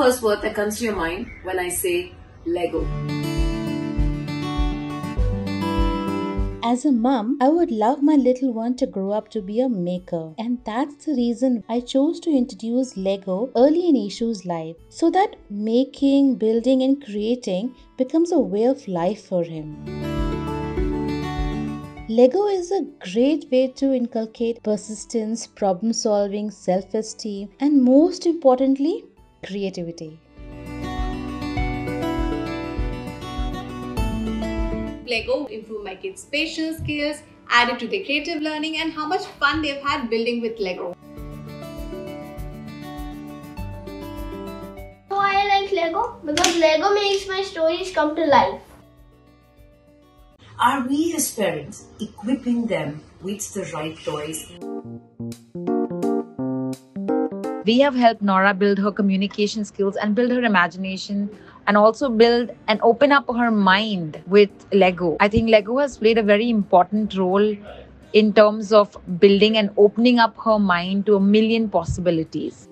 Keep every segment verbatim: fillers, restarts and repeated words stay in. first word that comes to your mind when I say Lego? As a mom, I would love my little one to grow up to be a maker, and that's the reason I chose to introduce Lego early in Ishu's life, so that making, building and creating becomes a way of life for him. Lego is a great way to inculcate persistence, problem solving, self-esteem and most importantly, creativity. Lego improve my kids' spatial skills, added to their creative learning and how much fun they've had building with Lego. So I like Lego because Lego makes my stories come to life. Are we as parents equipping them with the right toys? We have helped Nora build her communication skills and build her imagination and also build and open up her mind with Lego. I think Lego has played a very important role in terms of building and opening up her mind to a million possibilities.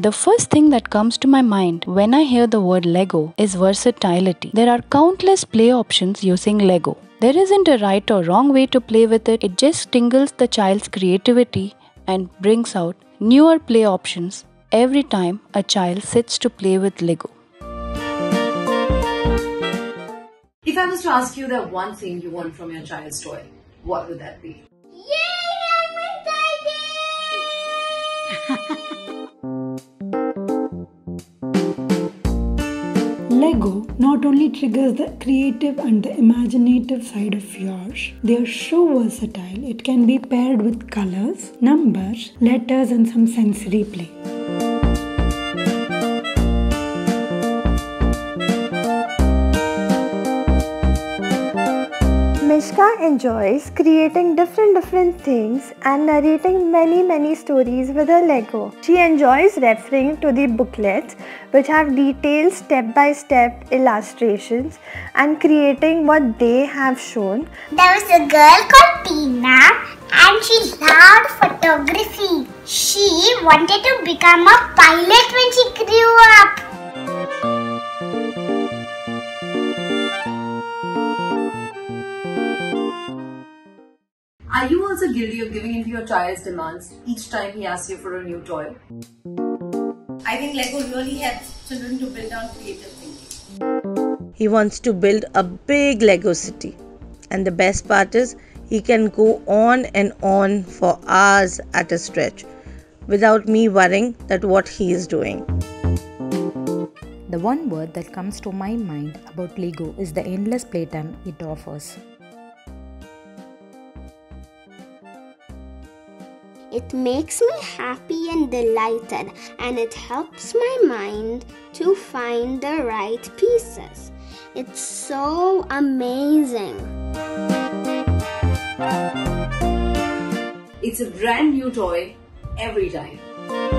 The first thing that comes to my mind when I hear the word Lego is versatility. There are countless play options using Lego. There isn't a right or wrong way to play with it. It just stimulates the child's creativity and brings out newer play options every time a child sits to play with Lego. If I was to ask you that one thing you want from your child's toy, what would that be? Yay! I'm excited! Lego not only triggers the creative and the imaginative side of yours, they are so versatile. It can be paired with colors, numbers, letters and some sensory play. Mishka enjoys creating different different things and narrating many many stories with her Lego. She enjoys referring to the booklets which have detailed step-by-step illustrations and creating what they have shown. There was a girl called Tina and she loved photography. She wanted to become a pilot when she grew up. Are you also guilty of giving in to your child's demands each time he asks you for a new toy? I think Lego really helps children to build on creative thinking. He wants to build a big Lego city, and the best part is he can go on and on for hours at a stretch without me worrying that what he is doing. The one word that comes to my mind about Lego is the endless playtime it offers. It makes me happy and delighted, and it helps my mind to find the right pieces. It's so amazing. It's a brand new toy every time.